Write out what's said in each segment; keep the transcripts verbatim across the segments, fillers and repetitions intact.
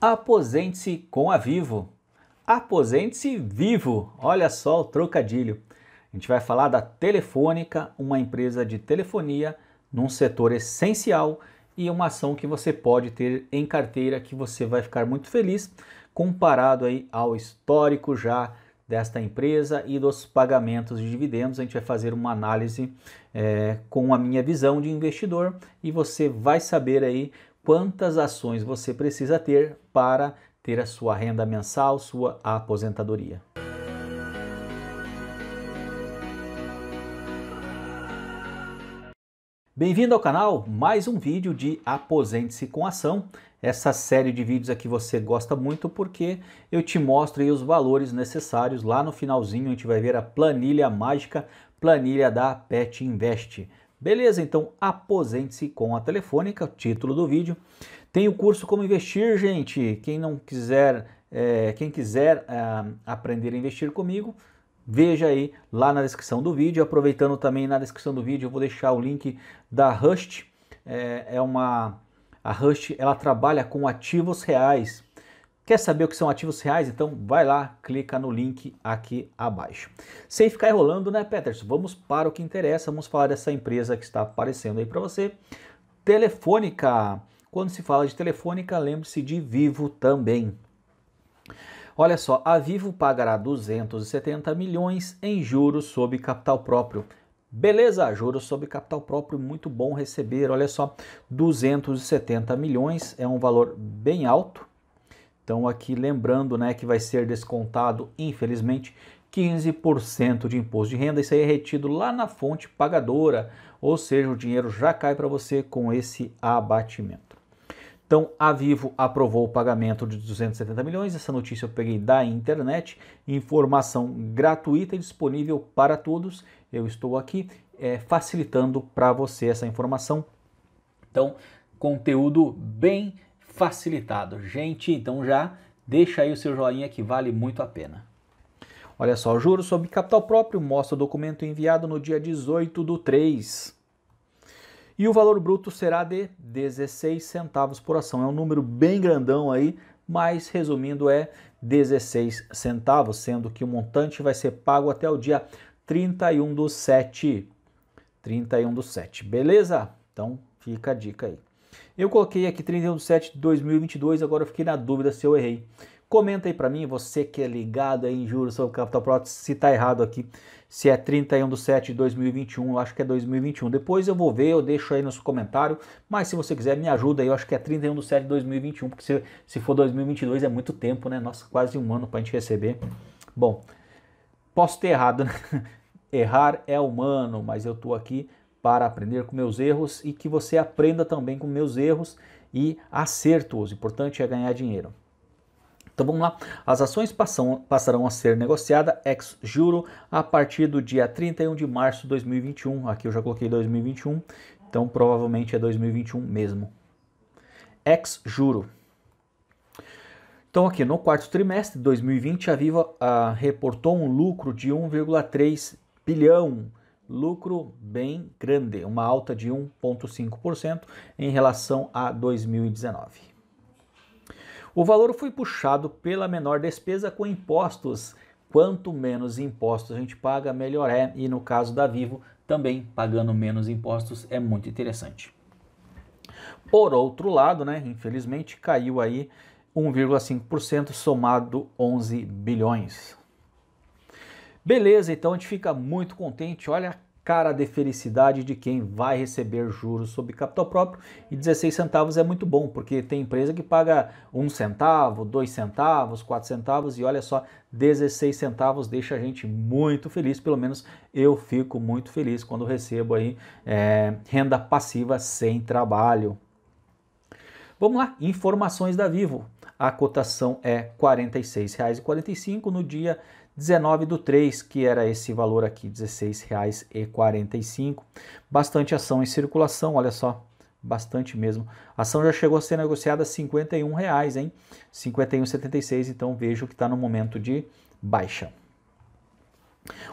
Aposente-se com a Vivo. Aposente-se vivo. Olha só o trocadilho. A gente vai falar da Telefônica, uma empresa de telefonia num setor essencial e uma ação que você pode ter em carteira que você vai ficar muito feliz comparado aí ao histórico já desta empresa e dos pagamentos de dividendos. A gente vai fazer uma análise é, com a minha visão de investidor e você vai saber aí quantas ações você precisa ter para ter a sua renda mensal, sua aposentadoria. Bem-vindo ao canal, mais um vídeo de Aposente-se com Ação. Essa série de vídeos aqui você gosta muito porque eu te mostro aí os valores necessários. Lá no finalzinho a gente vai ver a planilha mágica, planilha da PetInvest. Beleza, então aposente-se com a Telefônica, o título do vídeo. Tem o curso Como Investir, gente. Quem não quiser, é, quem quiser é, aprender a investir comigo, veja aí lá na descrição do vídeo. Aproveitando também, na descrição do vídeo eu vou deixar o link da Hurst. É, é uma, a Hurst ela trabalha com ativos reais. Quer saber o que são ativos reais? Então vai lá, clica no link aqui abaixo. Sem ficar enrolando, né, Peterson? Vamos para o que interessa. Vamos falar dessa empresa que está aparecendo aí para você. Telefônica. Quando se fala de Telefônica, lembre-se de Vivo também. Olha só, a Vivo pagará duzentos e setenta milhões em juros sobre capital próprio. Beleza, juros sobre capital próprio, muito bom receber. Olha só, duzentos e setenta milhões é um valor bem alto. Então aqui lembrando, né, que vai ser descontado, infelizmente, quinze por cento de imposto de renda. Isso aí é retido lá na fonte pagadora, ou seja, o dinheiro já cai para você com esse abatimento. Então, a Vivo aprovou o pagamento de duzentos e setenta milhões. Essa notícia eu peguei da internet. Informação gratuita e disponível para todos. Eu estou aqui é, facilitando para você essa informação. Então, conteúdo bem facilitado. Gente, então já deixa aí o seu joinha que vale muito a pena. Olha só, juros sobre capital próprio. Mostra o documento enviado no dia dezoito do três. E o valor bruto será de dezesseis centavos por ação. É um número bem grandão aí, mas resumindo é dezesseis centavos, sendo que o montante vai ser pago até o dia trinta e um do sete. trinta e um do sete, beleza? Então fica a dica aí. Eu coloquei aqui trinta e um do sete de dois mil e vinte e dois, agora eu fiquei na dúvida se eu errei. Comenta aí para mim, você que é ligado aí em juros sobre capital próprio, se tá errado aqui, se é trinta e um de sete de dois mil e vinte e um, eu acho que é dois mil e vinte e um. Depois eu vou ver, eu deixo aí nos comentários, mas se você quiser me ajuda aí, eu acho que é trinta e um de sete de dois mil e vinte e um, porque se, se for dois mil e vinte e dois é muito tempo, né? Nossa, quase um ano pra gente receber. Bom, posso ter errado, né? Errar é humano, mas eu tô aqui para aprender com meus erros e que você aprenda também com meus erros e acertos. O importante é ganhar dinheiro. Então vamos lá, as ações passam, passarão a ser negociadas ex-juro a partir do dia trinta e um de março de dois mil e vinte e um. Aqui eu já coloquei dois mil e vinte e um, então provavelmente é dois mil e vinte e um mesmo. Ex-juro. Então aqui no quarto trimestre de dois mil e vinte, a Vivo ah, reportou um lucro de um vírgula três bilhão. Lucro bem grande, uma alta de um vírgula cinco por cento em relação a dois mil e dezenove. O valor foi puxado pela menor despesa com impostos. Quanto menos impostos a gente paga, melhor é. E no caso da Vivo, também pagando menos impostos é muito interessante. Por outro lado, né, infelizmente caiu aí um vírgula cinco por cento, somado onze bilhões. Beleza, então a gente fica muito contente. Olha a cara de felicidade de quem vai receber juros sobre capital próprio, e dezesseis centavos é muito bom, porque tem empresa que paga um centavo, dois centavos, quatro centavos, e olha só, dezesseis centavos deixa a gente muito feliz. Pelo menos eu fico muito feliz quando recebo aí é, renda passiva sem trabalho. Vamos lá, informações da Vivo. A cotação é quarenta e seis reais e quarenta e cinco centavos no dia dezenove do três, que era esse valor aqui, dezesseis reais e quarenta e cinco centavos. Bastante ação em circulação, olha só, bastante mesmo. A ação já chegou a ser negociada a cinquenta e um reais, hein? cinquenta e um reais e setenta e seis centavos, então vejo que está no momento de baixa.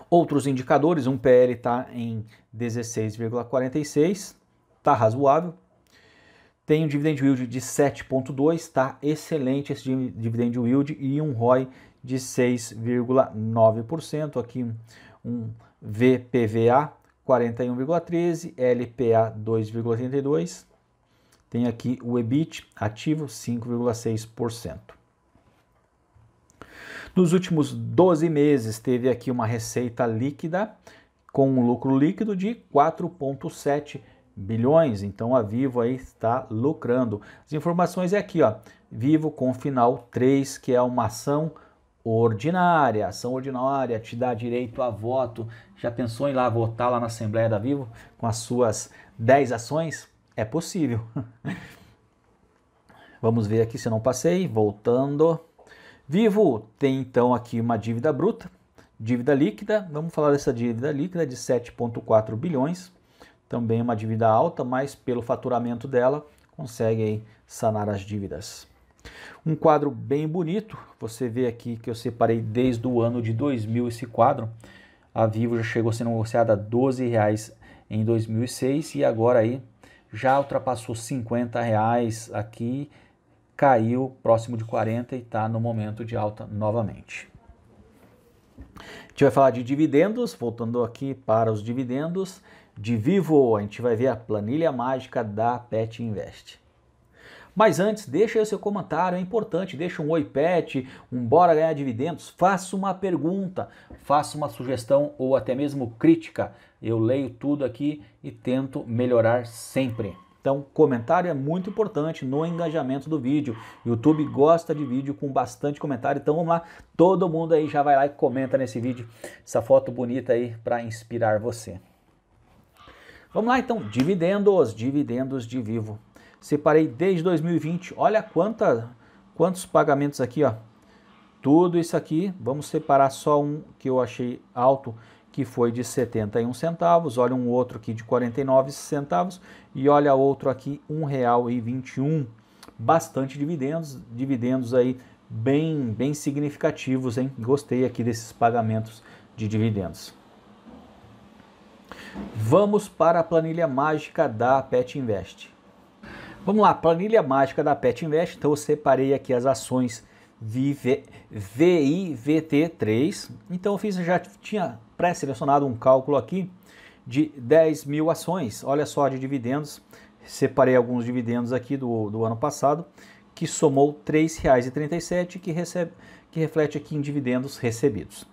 Outros indicadores, um P L está em dezesseis vírgula quarenta e seis, está razoável. Tem um dividend yield de sete vírgula dois, tá? Excelente esse dividend yield e um R O I de seis vírgula nove por cento. Aqui um, um V P V A quarenta e um vírgula treze, L P A dois vírgula trinta e dois. Tem aqui o E B I T ativo cinco vírgula seis por cento. Nos últimos doze meses teve aqui uma receita líquida com um lucro líquido de quatro vírgula sete bilhões, então a Vivo aí está lucrando. As informações é aqui, ó, Vivo com final três, que é uma ação ordinária. Ação ordinária te dá direito a voto. Já pensou em lá votar lá na Assembleia da Vivo com as suas dez ações? É possível. Vamos ver aqui se eu não passei, voltando. Vivo tem então aqui uma dívida bruta, dívida líquida, vamos falar dessa dívida líquida de sete vírgula quatro bilhões, também uma dívida alta, mas pelo faturamento dela consegue aí sanar as dívidas. Um quadro bem bonito, você vê aqui que eu separei desde o ano de dois mil esse quadro, a Vivo já chegou a ser negociada a doze reais em dois mil e seis e agora aí já ultrapassou cinquenta reais aqui, caiu próximo de quarenta e está no momento de alta novamente. A gente vai falar de dividendos, voltando aqui para os dividendos de Vivo, a gente vai ver a planilha mágica da PetInvest. Mas antes, deixa aí o seu comentário, é importante, deixa um oi pet, um bora ganhar dividendos, faça uma pergunta, faça uma sugestão ou até mesmo crítica, eu leio tudo aqui e tento melhorar sempre. Então, comentário é muito importante no engajamento do vídeo. YouTube gosta de vídeo com bastante comentário. Então, vamos lá. Todo mundo aí já vai lá e comenta nesse vídeo. Essa foto bonita aí para inspirar você. Vamos lá, então. Dividendos. Dividendos de Vivo. Separei desde dois mil e vinte. Olha quanta, quantos pagamentos aqui, ó. Tudo isso aqui. Vamos separar só um que eu achei alto, que foi de setenta e um centavos, olha um outro aqui de quarenta e nove centavos e olha outro aqui um real e vinte e um. Bastante dividendos, dividendos aí bem, bem significativos, hein? Gostei aqui desses pagamentos de dividendos. Vamos para a planilha mágica da PetInvest. Vamos lá, planilha mágica da PetInvest, então eu separei aqui as ações V I V T três, então eu fiz, já tinha pré-selecionado um cálculo aqui de dez mil ações, olha só, de dividendos, separei alguns dividendos aqui do, do ano passado, que somou três reais e trinta e sete centavos, que, recebe, que reflete aqui em dividendos recebidos.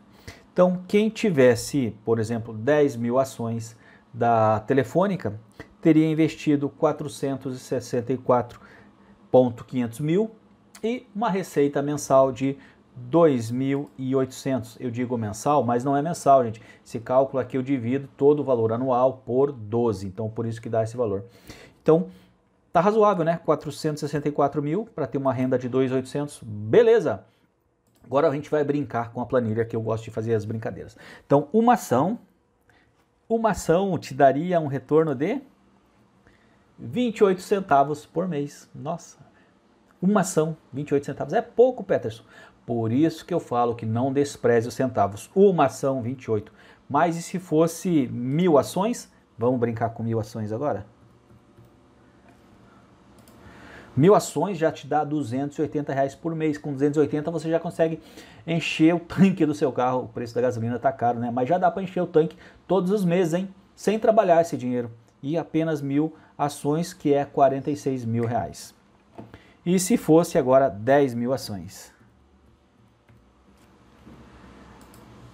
Então, quem tivesse, por exemplo, dez mil ações da Telefônica, teria investido quatrocentos e sessenta e quatro vírgula quinhentos mil, e uma receita mensal de dois mil e oitocentos. Eu digo mensal, mas não é mensal, gente. Esse cálculo aqui eu divido todo o valor anual por doze, então por isso que dá esse valor. Então, tá razoável, né? quatrocentos e sessenta e quatro mil para ter uma renda de dois mil e oitocentos. Beleza! Agora a gente vai brincar com a planilha, que eu gosto de fazer as brincadeiras. Então, uma ação, uma ação te daria um retorno de vinte e oito centavos por mês. Nossa! Uma ação, vinte e oito centavos. É pouco, Peterson. Por isso que eu falo que não despreze os centavos. Uma ação, vinte e oito. Mas e se fosse mil ações? Vamos brincar com mil ações agora? Mil ações já te dá duzentos e oitenta reais por mês. Com duzentos e oitenta você já consegue encher o tanque do seu carro. O preço da gasolina tá caro, né? Mas já dá para encher o tanque todos os meses, hein? Sem trabalhar esse dinheiro. E apenas mil ações, que é quarenta e seis mil reais. E se fosse agora dez mil ações?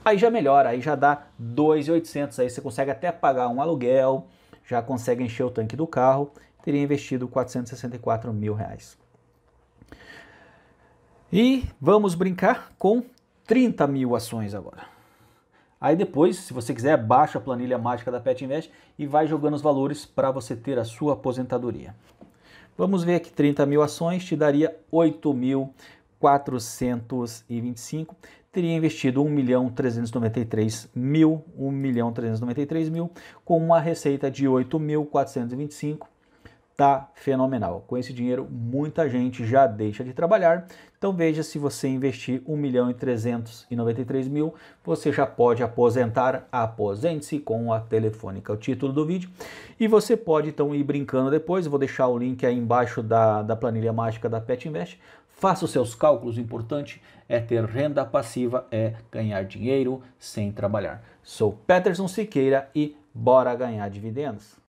Aí já melhora, aí já dá dois mil e oitocentos, aí você consegue até pagar um aluguel, já consegue encher o tanque do carro, teria investido quatrocentos e sessenta e quatro mil reais. E vamos brincar com trinta mil ações agora. Aí depois, se você quiser, baixa a planilha mágica da PetInvest e vai jogando os valores para você ter a sua aposentadoria. Vamos ver que trinta mil ações te daria oito mil quatrocentos e vinte e cinco, teria investido um milhão trezentos e noventa e três mil, um milhão trezentos e noventa e três mil, com uma receita de oito mil quatrocentos e vinte e cinco, tá fenomenal. Com esse dinheiro, muita gente já deixa de trabalhar. Então veja, se você investir um milhão e trezentos e noventa e três mil, você já pode aposentar. Aposente-se com a Telefônica, o título do vídeo. E você pode então ir brincando depois. Eu vou deixar o link aí embaixo da, da planilha mágica da PetInvest. Faça os seus cálculos, o importante é ter renda passiva, é ganhar dinheiro sem trabalhar. Sou Peterson Siqueira e bora ganhar dividendos!